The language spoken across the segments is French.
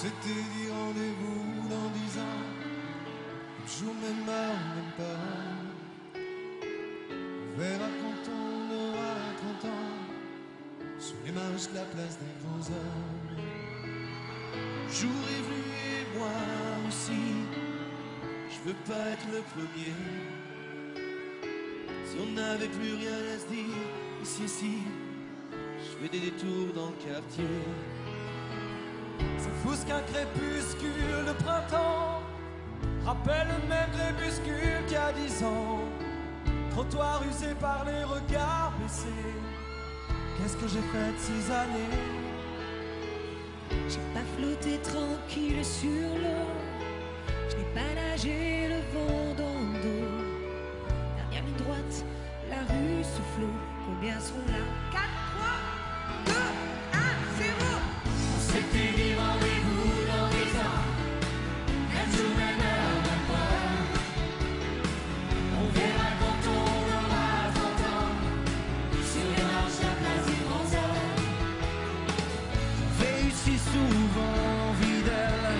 C'était dit rendez-vous dans 10 ans, même jour, même heure, même parent. On verra quand on aura 30 ans, sous les marches de la place des grands hommes. Jour est venu et moi aussi, je veux pas être le premier. Si on n'avait plus rien à se dire, ici, si, je fais des détours dans le quartier. C'est fou ce qu'un crépuscule de printemps rappelle le même crépuscule qu'il y a 10 ans. Trottoir usé par les regards blessés. Qu'est-ce que j'ai fait de 6 années? J'ai pas flotté tranquille sur l'eau, je n'ai pas nagé le vent dans le dos. Dernière ligne droite, la rue souffle. Combien seront là? 4, 3, 2, 1, 0. On s'était dit rendez-vous dans 10 ans, même jour, même heure, même pas. On verra quand on aura 30 ans, sur les marches de la place du Grand Homme. Réussi souvent envie d'elle,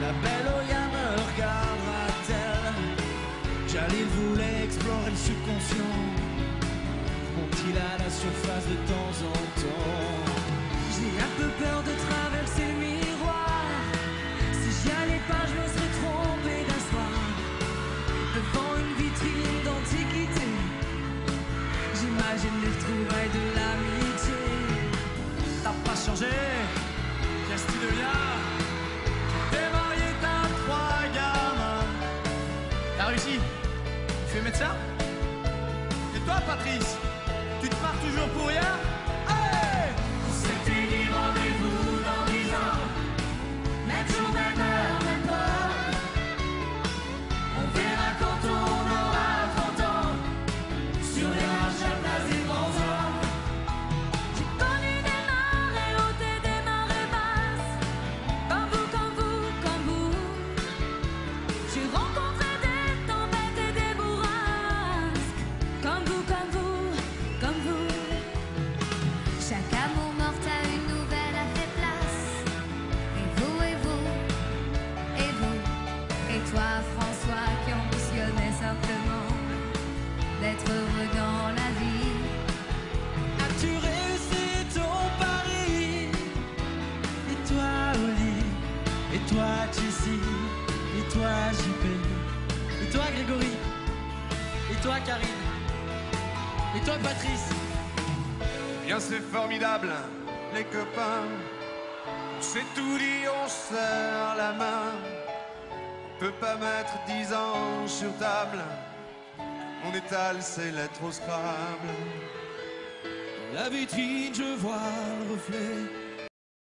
la belle Oya me regardera-t-elle? J'allais voulait explorer le subconscient. Il a la surface de temps en temps. J'ai un peu peur de traverser le miroir. Si j'y allais pas, je me serais trompé d'un soir. Devant une vitrine d'antiquité, j'imagine les retrouvailles de l'amitié. T'as pas changé, Castinelia. T'es marié, t'as 3 gamins. T'as réussi, tu es médecin. Et toi, Patrice, tu te pars toujours pour rien? Hey! On s'était dit rendez-vous dans 10 ans, même jour, même heure, même pas. On verra quand on aura 30 ans, sur les marches de la place des grands hommes. J'ai connu des marées hautes et des marées basses, comme vous, comme vous, comme vous. J'ai rencontré des tempêtes et des bourrasques, comme vous, comme vous. Chaque amour morte à une nouvelle a fait place. Et vous, et vous, et vous. Et toi, François, qui ambitionnait simplement d'être heureux dans la vie. As-tu réussi ton pari? Et toi, Oli, et toi, Jessie, et toi, JP, et toi, Grégory, et toi, Carine, et toi, Patrice. Bien, c'est formidable, les copains. On s'est tout dit, on serre la main. On peut pas mettre 10 ans sur table. On étale ses lettres au Scrabble. Dans la vitrine, je vois le reflet